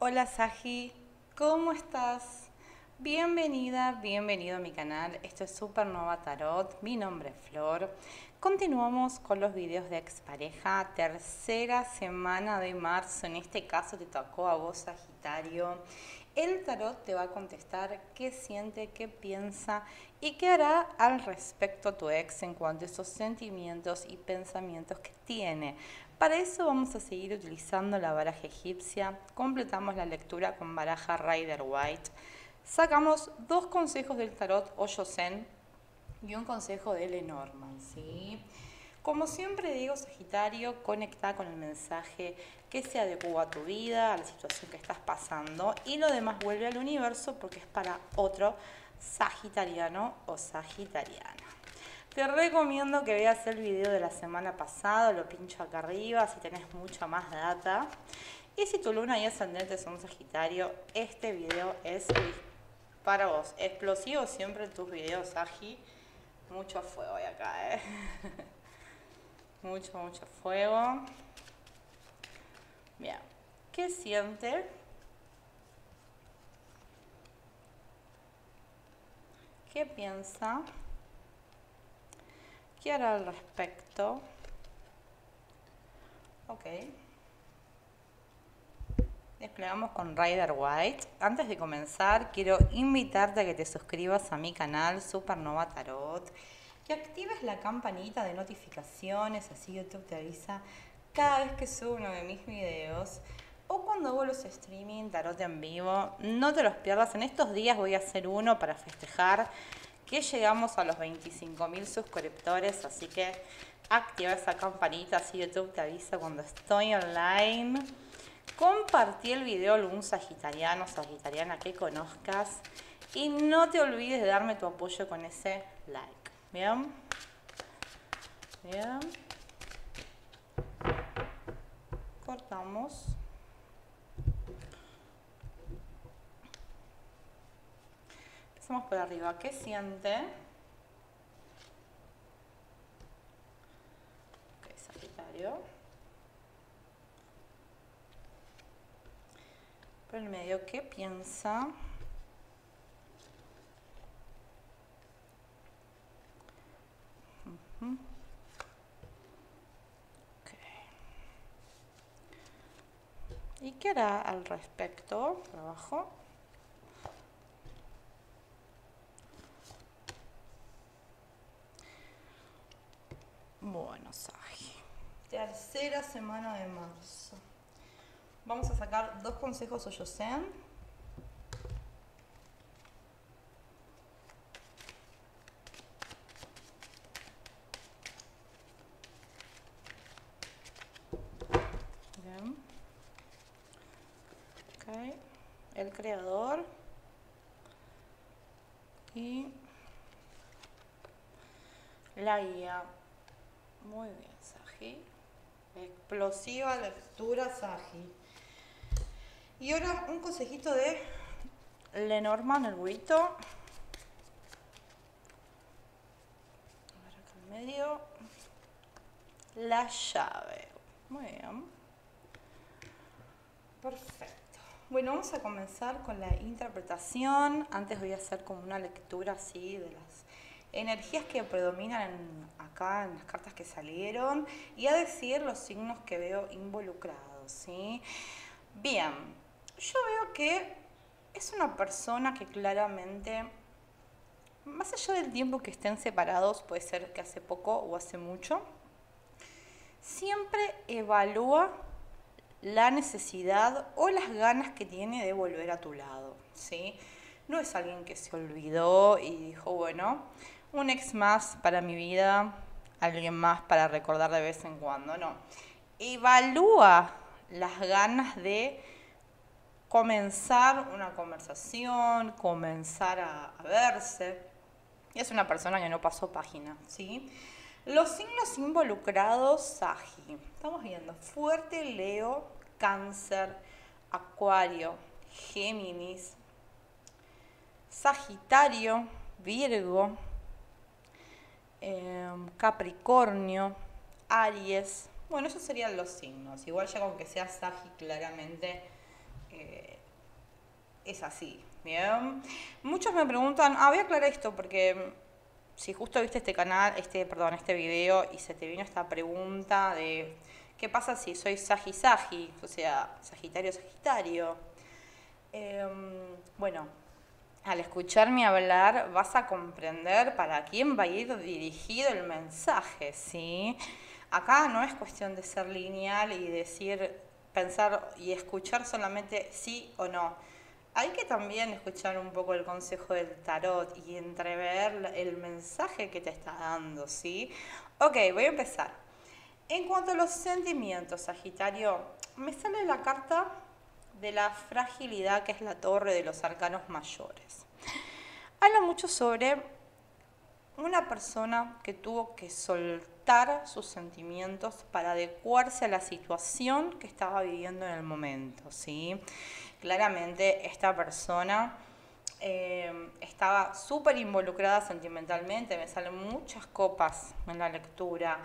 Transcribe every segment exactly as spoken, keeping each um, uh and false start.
Hola Sagi, ¿cómo estás? Bienvenida, bienvenido a mi canal. Esto es Supernova Tarot, mi nombre es Flor. Continuamos con los videos de expareja, tercera semana de marzo. En este caso te tocó a vos, Sagitario. El tarot te va a contestar qué siente, qué piensa y qué hará al respecto a tu ex en cuanto a esos sentimientos y pensamientos que tiene. Para eso vamos a seguir utilizando la baraja egipcia. Completamos la lectura con baraja Rider-Waite. Sacamos dos consejos del tarot Osho Zen y un consejo de Lenormand, ¿sí? Como siempre digo, Sagitario, conecta con el mensaje que se adecua a tu vida, a la situación que estás pasando, y lo demás vuelve al universo porque es para otro sagitariano o sagitariana. Te recomiendo que veas el video de la semana pasada, lo pincho acá arriba si tenés mucha más data. Y si tu luna y ascendente son Sagitario, este video es para vos. Explosivo siempre en tus videos, Sagi. Mucho fuego hay acá, ¿eh? Mucho, mucho fuego. Bien. ¿Qué siente? ¿Qué piensa? ¿Qué hará al respecto? Ok. Desplegamos con Rider-Waite. Antes de comenzar, quiero invitarte a que te suscribas a mi canal Supernova Tarot, que actives la campanita de notificaciones, así YouTube te avisa cada vez que subo uno de mis videos o cuando hago los streaming tarot en vivo. No te los pierdas. En estos días voy a hacer uno para festejar que llegamos a los veinticinco mil suscriptores, así que activa esa campanita, así YouTube te avisa cuando estoy online. Compartí el video a un sagitariano o sagitariana que conozcas y no te olvides de darme tu apoyo con ese like. Bien. Bien. Cortamos. Empezamos por arriba. ¿Qué siente? Ok, Sagitario. Por el medio, ¿qué piensa? Uh-huh. Okay. ¿Y qué hará al respecto? Por abajo. Bueno, Sagi. Tercera semana de marzo. Vamos a sacar dos consejos Osho Zen. Bien. Okay. El creador. Y la guía. Muy bien, Sagi. Explosiva lectura, Sagi. Y ahora un consejito de Lenormand, el burrito. A ver acá en medio. La llave. Muy bien. Perfecto. Bueno, vamos a comenzar con la interpretación. Antes voy a hacer como una lectura así de las energías que predominan en, acá en las cartas que salieron. Y a decir los signos que veo involucrados, ¿sí? Bien. Yo veo que es una persona que claramente, más allá del tiempo que estén separados, puede ser que hace poco o hace mucho, siempre evalúa la necesidad o las ganas que tiene de volver a tu lado, ¿sí? No es alguien que se olvidó y dijo, bueno, un ex más para mi vida, alguien más para recordar de vez en cuando, no. Evalúa las ganas de comenzar una conversación, comenzar a, a verse. Y es una persona que no pasó página, ¿sí? Los signos involucrados, Sagi. Estamos viendo fuerte Leo, Cáncer, Acuario, Géminis, Sagitario, Virgo, eh, Capricornio, Aries. Bueno, esos serían los signos. Igual ya con que sea Sagi, claramente eh, es así, ¿bien? Muchos me preguntan, ah, voy a aclarar esto porque si justo viste este canal, este, perdón, este video y se te vino esta pregunta de ¿qué pasa si soy Sagi-Sagi? O sea, Sagitario-Sagitario. Eh, bueno, al escucharme hablar vas a comprender para quién va a ir dirigido el mensaje, ¿sí? Acá no es cuestión de ser lineal y decir, pensar y escuchar solamente sí o no. Hay que también escuchar un poco el consejo del tarot y entrever el mensaje que te está dando, ¿sí? Ok, voy a empezar. En cuanto a los sentimientos, Sagitario, me sale la carta de la fragilidad, que es la torre de los arcanos mayores. Habla mucho sobre una persona que tuvo que soltar sus sentimientos para adecuarse a la situación que estaba viviendo en el momento, ¿sí? Claramente esta persona eh, estaba súper involucrada sentimentalmente, me salen muchas copas en la lectura,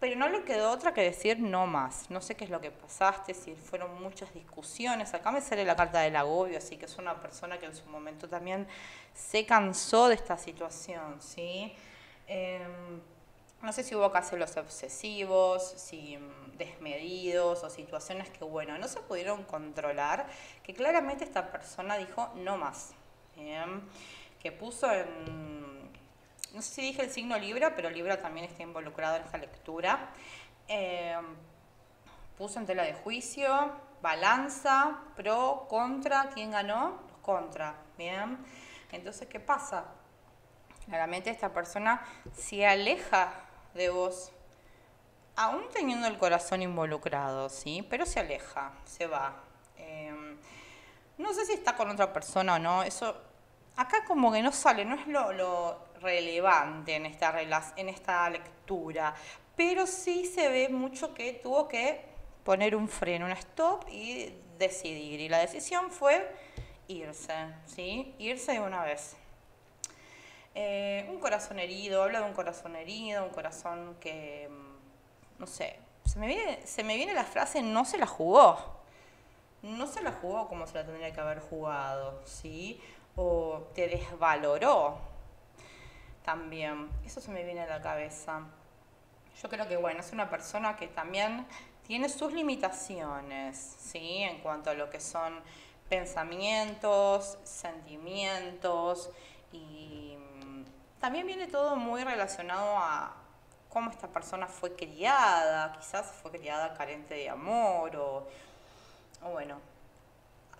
pero no le quedó otra que decir no más. No sé qué es lo que pasaste, si fueron muchas discusiones. Acá me sale la carta del agobio, así que es una persona que en su momento también se cansó de esta situación, ¿sí? Eh, no sé si hubo casos obsesivos, si desmedidos o situaciones que, bueno, no se pudieron controlar, que claramente esta persona dijo no más. Bien. Que puso en... No sé si dije el signo Libra, pero Libra también está involucrado en esta lectura. Eh, puso en tela de juicio, balanza, pro, contra. ¿Quién ganó? Los contra. Bien. Entonces, ¿qué pasa? Claramente esta persona se aleja de vos, aún teniendo el corazón involucrado, ¿sí? Pero se aleja, se va. Eh, no sé si está con otra persona o no. Eso acá como que no sale, no es lo... lo relevante en esta, en esta lectura, pero sí se ve mucho que tuvo que poner un freno, un stop y decidir, y la decisión fue irse, ¿sí? Irse de una vez. Eh, un corazón herido, habla de un corazón herido, un corazón que, no sé, se me viene, se me viene la frase no se la jugó, no se la jugó como se la tendría que haber jugado, ¿sí? O te desvaloró. También, eso se me viene a la cabeza. Yo creo que, bueno, es una persona que también tiene sus limitaciones, ¿sí? En cuanto a lo que son pensamientos, sentimientos, y también viene todo muy relacionado a cómo esta persona fue criada, quizás fue criada carente de amor, o, o bueno,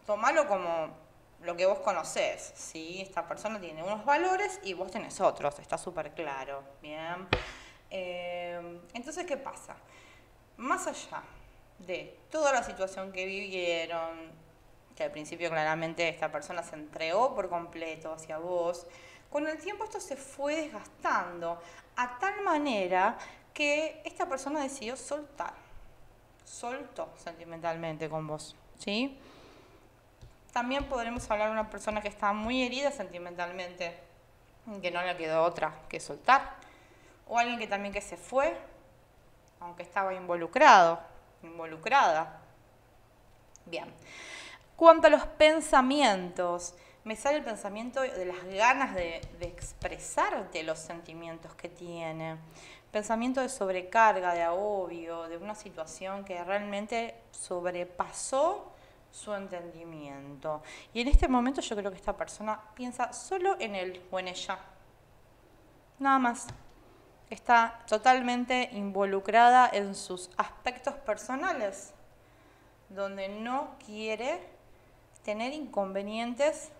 tomalo como lo que vos conocés, ¿sí? Esta persona tiene unos valores y vos tenés otros, está súper claro, ¿bien? Eh, entonces, ¿qué pasa? Más allá de toda la situación que vivieron, que al principio claramente esta persona se entregó por completo hacia vos, con el tiempo esto se fue desgastando a tal manera que esta persona decidió soltar, soltó sentimentalmente con vos, ¿sí? También podremos hablar de una persona que está muy herida sentimentalmente, que no le quedó otra que soltar. O alguien que también que se fue, aunque estaba involucrado, involucrada. Bien. Cuanto a los pensamientos, me sale el pensamiento de las ganas de, de expresarte los sentimientos que tiene. Pensamiento de sobrecarga, de agobio, de una situación que realmente sobrepasó su entendimiento. Y en este momento yo creo que esta persona piensa solo en él o en ella. Nada más. Está totalmente involucrada en sus aspectos personales, donde no quiere tener inconvenientes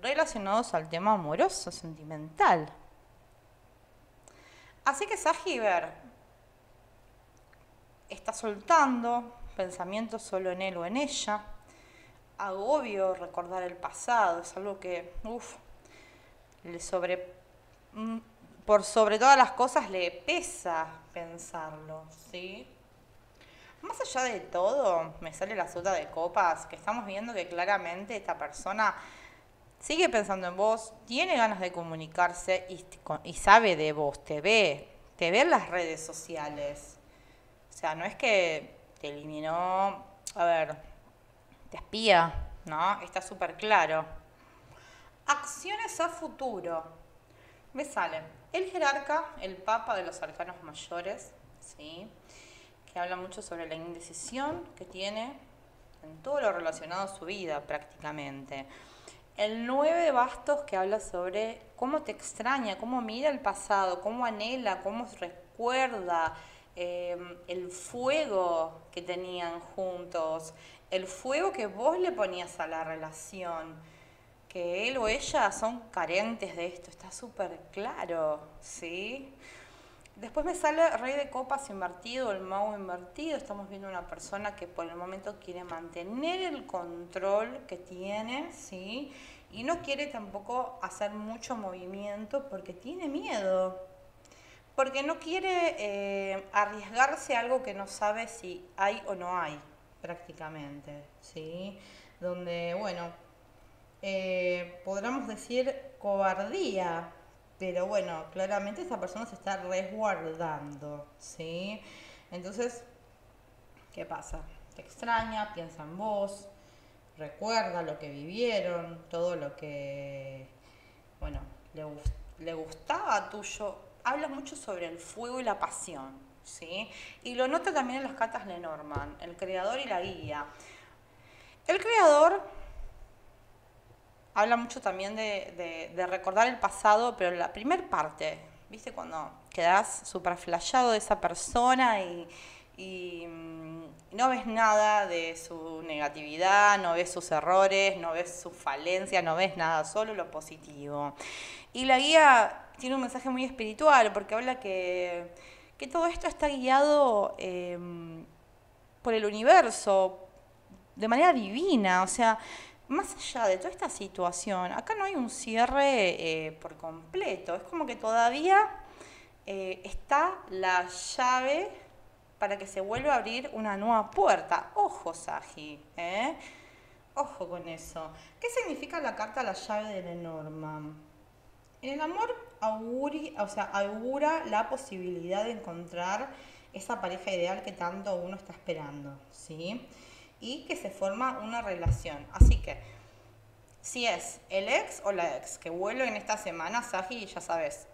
relacionados al tema amoroso, sentimental. Así que Sagiber está soltando pensamiento solo en él o en ella, agobio, recordar el pasado, es algo que, uff, le sobre, por sobre todas las cosas le pesa pensarlo, ¿sí? Más allá de todo, me sale la sota de copas, que estamos viendo que claramente esta persona sigue pensando en vos, tiene ganas de comunicarse y, y sabe de vos, te ve, te ve en las redes sociales. O sea, no es que te eliminó, a ver, te espía, ¿no? Está súper claro. Acciones a futuro. Me sale el jerarca, el papa de los arcanos mayores, ¿sí? Que habla mucho sobre la indecisión que tiene en todo lo relacionado a su vida prácticamente. El nueve de bastos, que habla sobre cómo te extraña, cómo mira el pasado, cómo anhela, cómo recuerda eh, el fuego que tenían juntos, el fuego que vos le ponías a la relación, que él o ella son carentes de esto, está súper claro, ¿sí? Después me sale Rey de Copas invertido, el mago invertido. Estamos viendo una persona que por el momento quiere mantener el control que tiene, ¿sí? Y no quiere tampoco hacer mucho movimiento porque tiene miedo. Porque no quiere eh, arriesgarse a algo que no sabe si hay o no hay, prácticamente, ¿sí? Donde, bueno, eh, podríamos decir cobardía. Pero bueno, claramente esa persona se está resguardando, ¿sí? Entonces, ¿qué pasa? Te extraña, piensa en vos, recuerda lo que vivieron, todo lo que, bueno, le, le gustaba tuyo. Habla mucho sobre el fuego y la pasión, ¿sí? Y lo nota también en las cartas Lenormand, el creador y la guía. El creador... habla mucho también de, de, de recordar el pasado, pero la primer parte, ¿viste? Cuando quedás súper flasheado de esa persona y, y no ves nada de su negatividad, no ves sus errores, no ves sus falencias, no ves nada, solo lo positivo. Y la guía tiene un mensaje muy espiritual, porque habla que, que todo esto está guiado eh, por el universo, de manera divina, o sea... más allá de toda esta situación, acá no hay un cierre eh, por completo. Es como que todavía eh, está la llave para que se vuelva a abrir una nueva puerta. Ojo, Sagi, ¿eh? Ojo con eso. ¿Qué significa la carta La Llave de Lenormand? En el amor auguri, o sea, augura la posibilidad de encontrar esa pareja ideal que tanto uno está esperando, ¿sí? Y que se forma una relación. Así que, si es el ex o la ex que vuelve en esta semana, Sagi, ya sabes,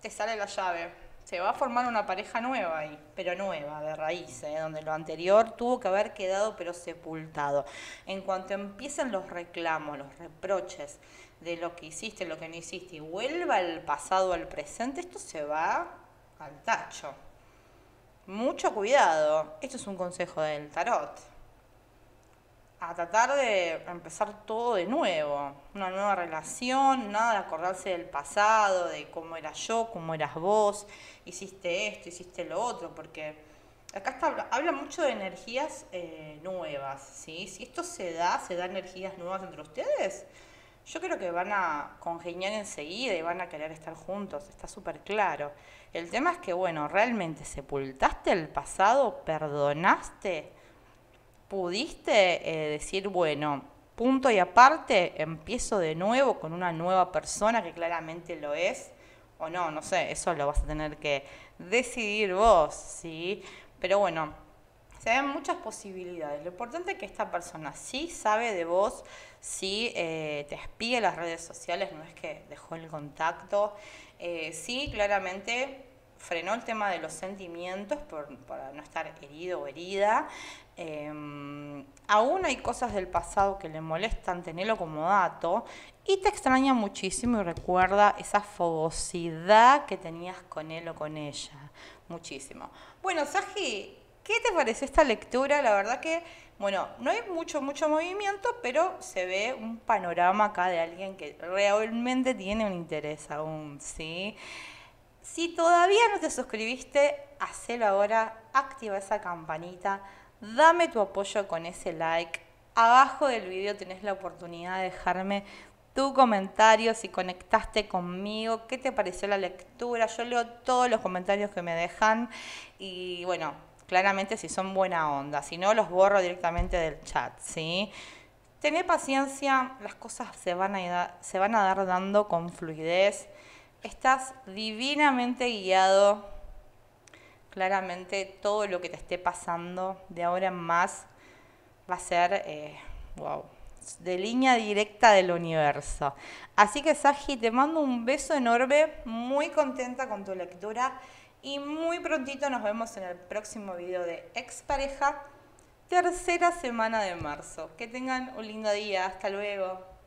te sale la llave. Se va a formar una pareja nueva ahí, pero nueva, de raíz, ¿eh? Donde lo anterior tuvo que haber quedado pero sepultado. En cuanto empiecen los reclamos, los reproches de lo que hiciste, lo que no hiciste, y vuelva el pasado al presente, esto se va al tacho. Mucho cuidado. Esto es un consejo del tarot. A tratar de empezar todo de nuevo, una nueva relación, nada de acordarse del pasado, de cómo era yo, cómo eras vos, hiciste esto, hiciste lo otro, porque acá está, habla mucho de energías eh, nuevas, ¿sí? Si esto se da, se da energías nuevas entre ustedes, yo creo que van a congeniar enseguida y van a querer estar juntos, está súper claro. El tema es que, bueno, realmente sepultaste el pasado, perdonaste, pudiste eh, decir, bueno, punto y aparte, empiezo de nuevo con una nueva persona que claramente lo es, o no, no sé, eso lo vas a tener que decidir vos, ¿sí? Pero bueno, se ven muchas posibilidades. Lo importante es que esta persona sí sabe de vos, sí eh, te espía en las redes sociales, no es que dejó el contacto, eh, sí claramente... frenó el tema de los sentimientos por, para no estar herido o herida. Eh, aún hay cosas del pasado que le molestan, tenelo como dato. Y te extraña muchísimo y recuerda esa fogosidad que tenías con él o con ella. Muchísimo. Bueno, Sagi, ¿qué te pareció esta lectura? La verdad que, bueno, no hay mucho, mucho movimiento, pero se ve un panorama acá de alguien que realmente tiene un interés aún, ¿sí? Si todavía no te suscribiste, hacelo ahora, activa esa campanita, dame tu apoyo con ese like. Abajo del video tenés la oportunidad de dejarme tu comentario, si conectaste conmigo, qué te pareció la lectura. Yo leo todos los comentarios que me dejan y bueno, claramente si son buena onda, si no los borro directamente del chat, ¿sí? Tené paciencia, las cosas se van a, ir, se van a dar dando con fluidez. Estás divinamente guiado, claramente todo lo que te esté pasando de ahora en más va a ser eh, Wow. De línea directa del universo. Así que, Sagi, te mando un beso enorme, muy contenta con tu lectura y muy prontito nos vemos en el próximo video de Expareja, tercera semana de marzo. Que tengan un lindo día. Hasta luego.